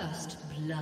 First blood.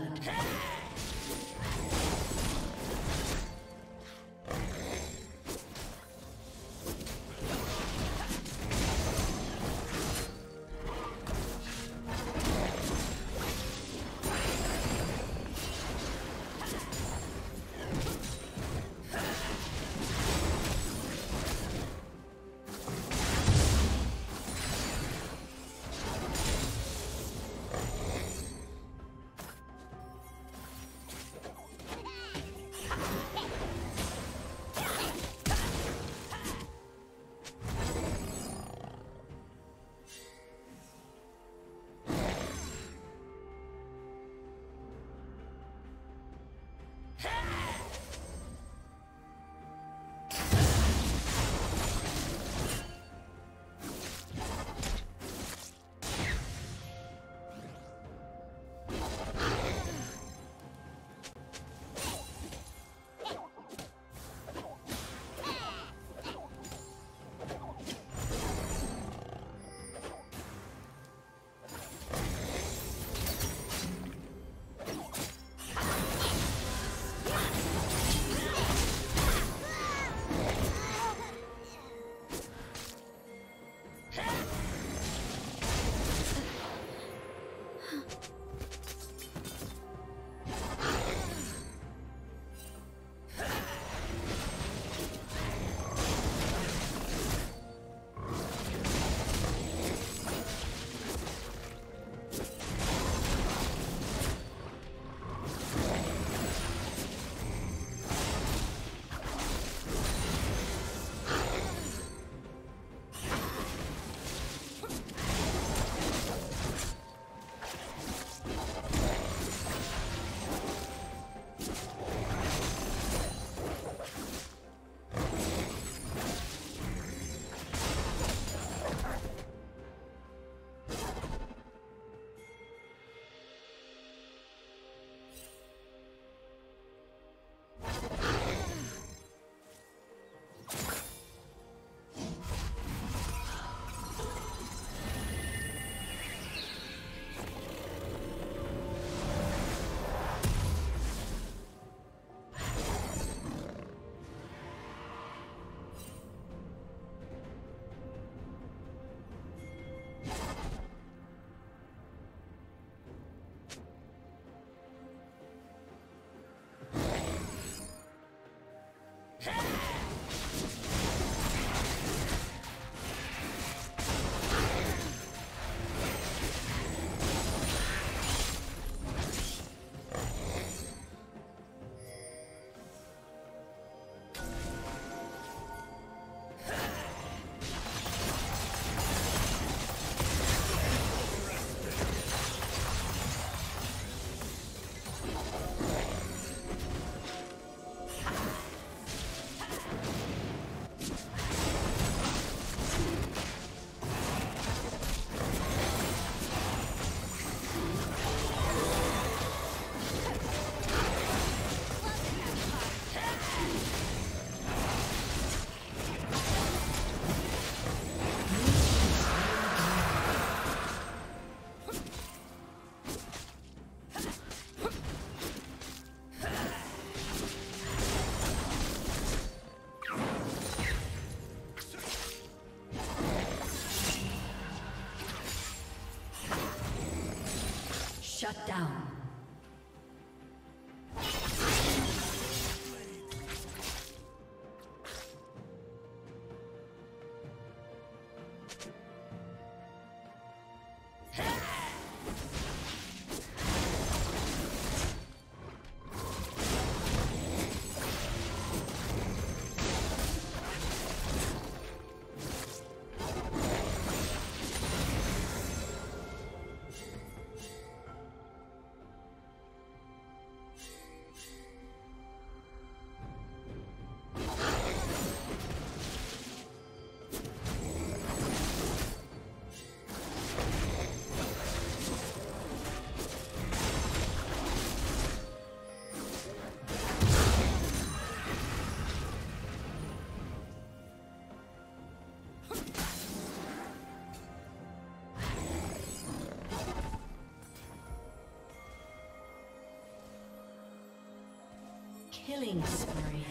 Shut down. Killing spree.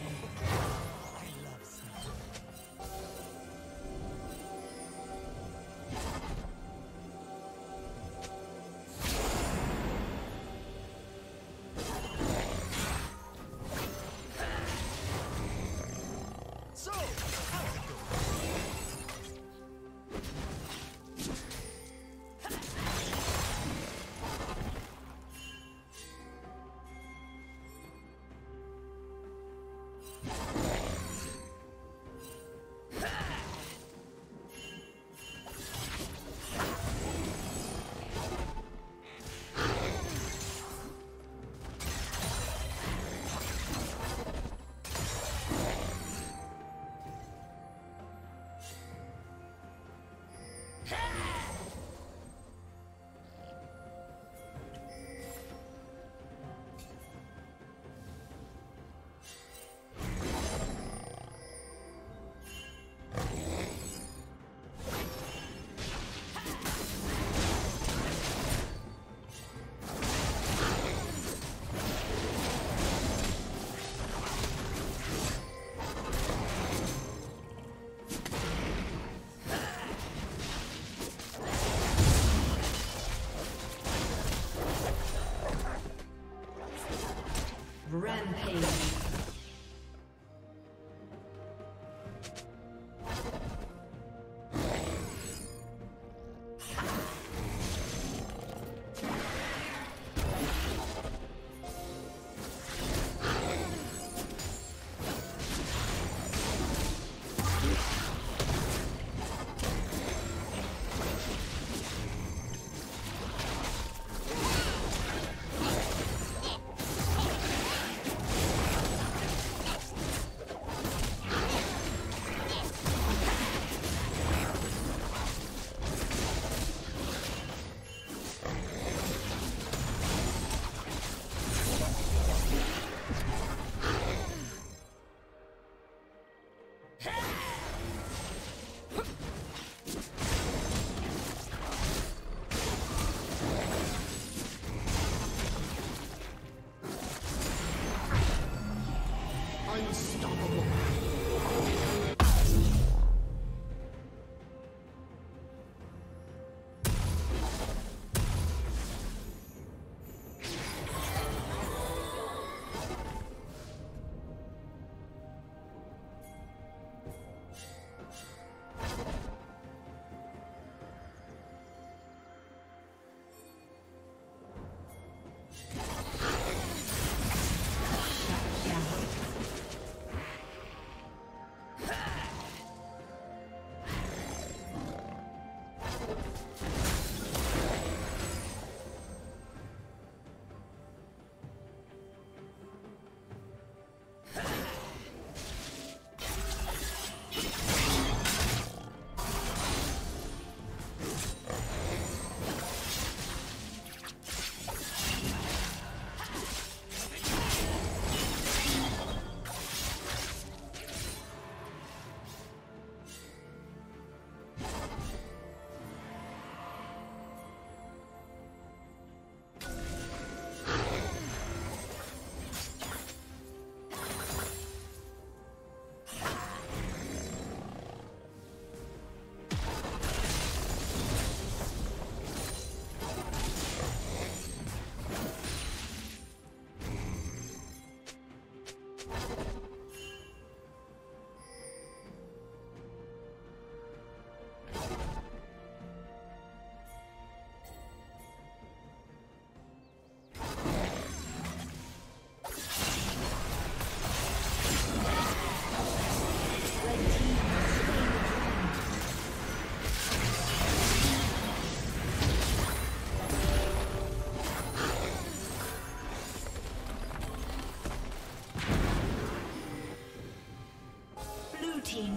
Rampage.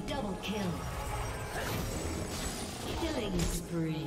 Double kill. Killing spree.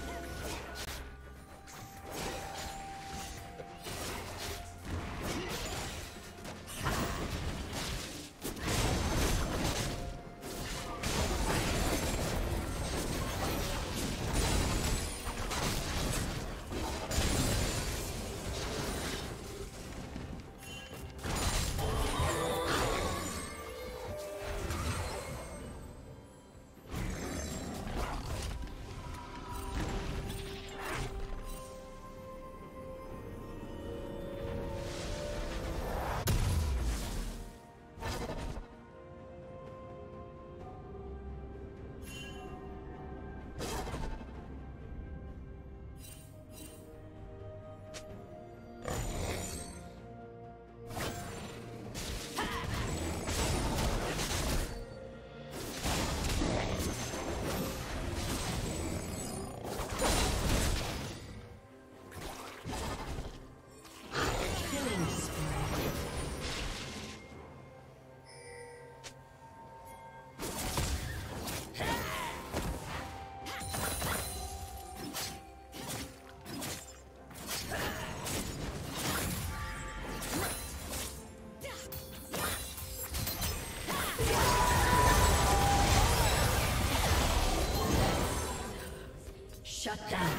Shut down.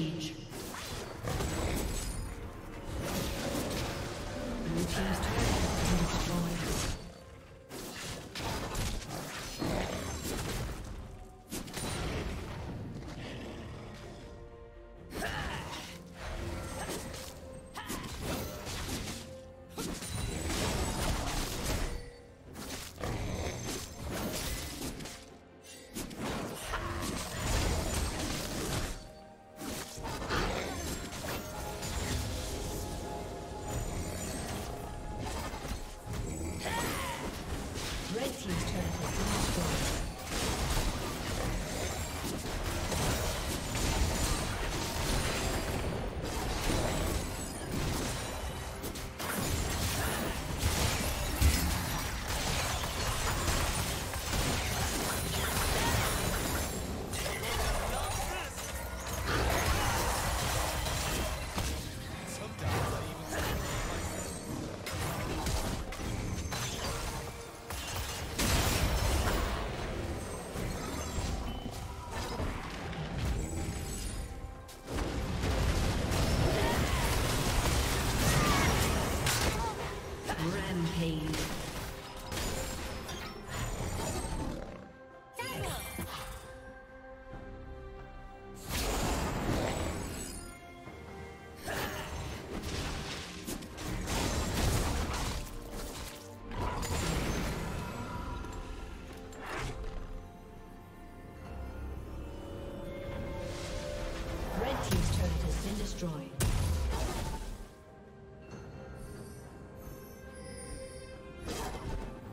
Rampage. Blue team's turret has been destroyed.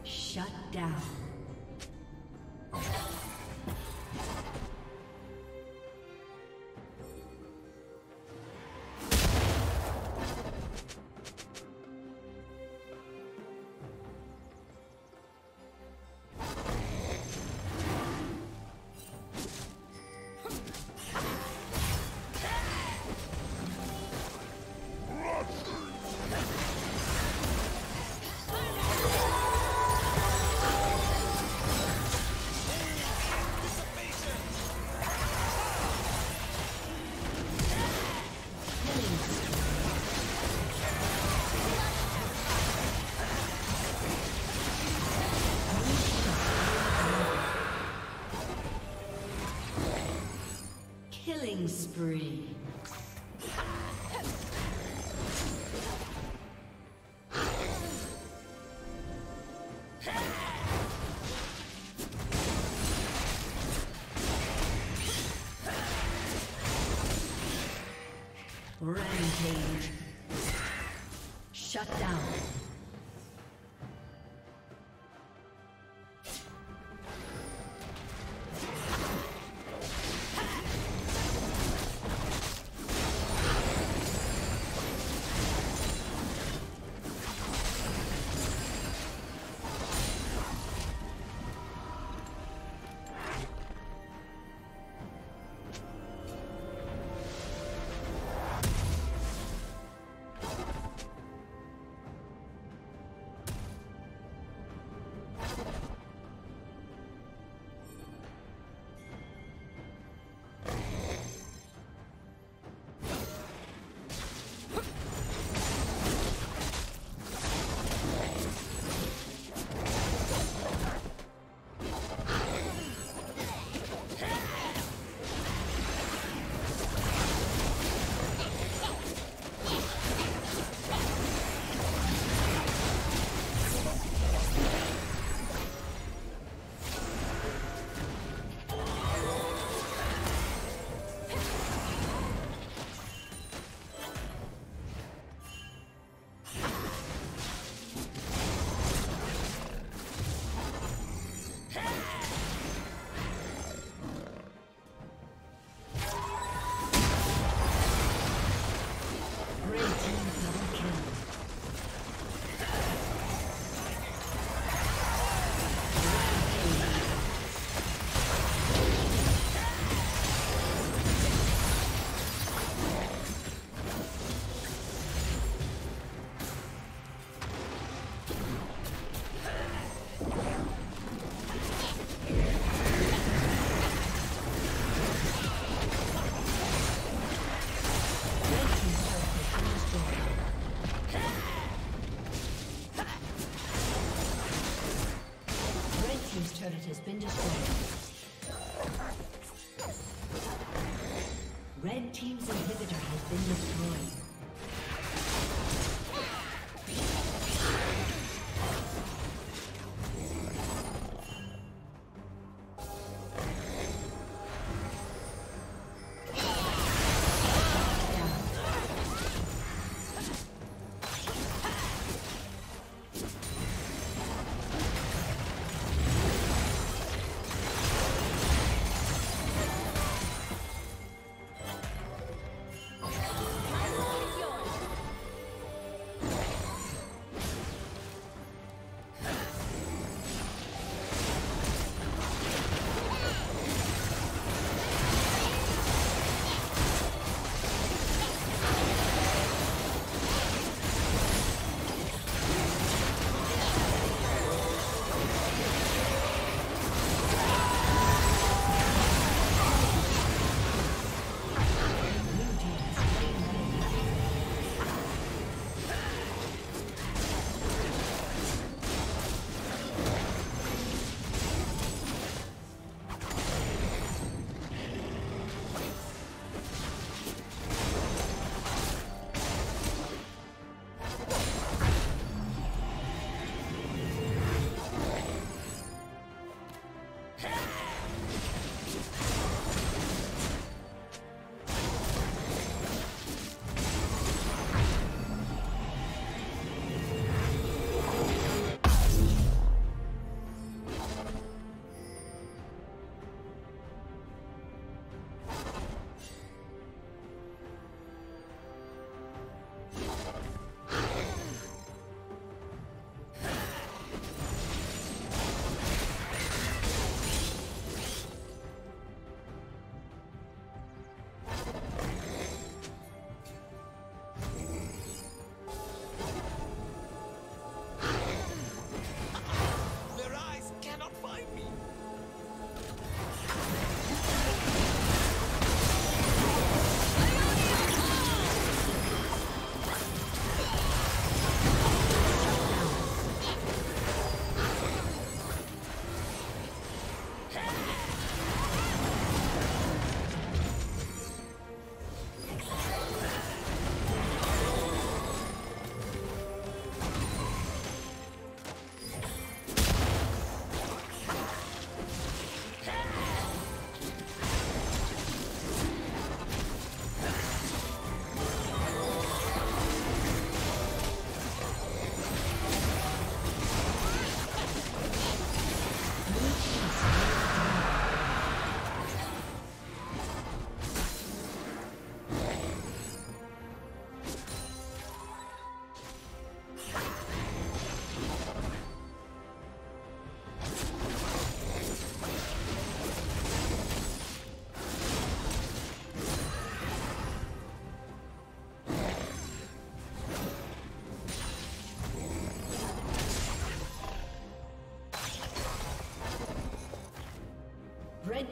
Shut down. Killing spree. Rampage. Shut down. Red team's inhibitor has been destroyed. Red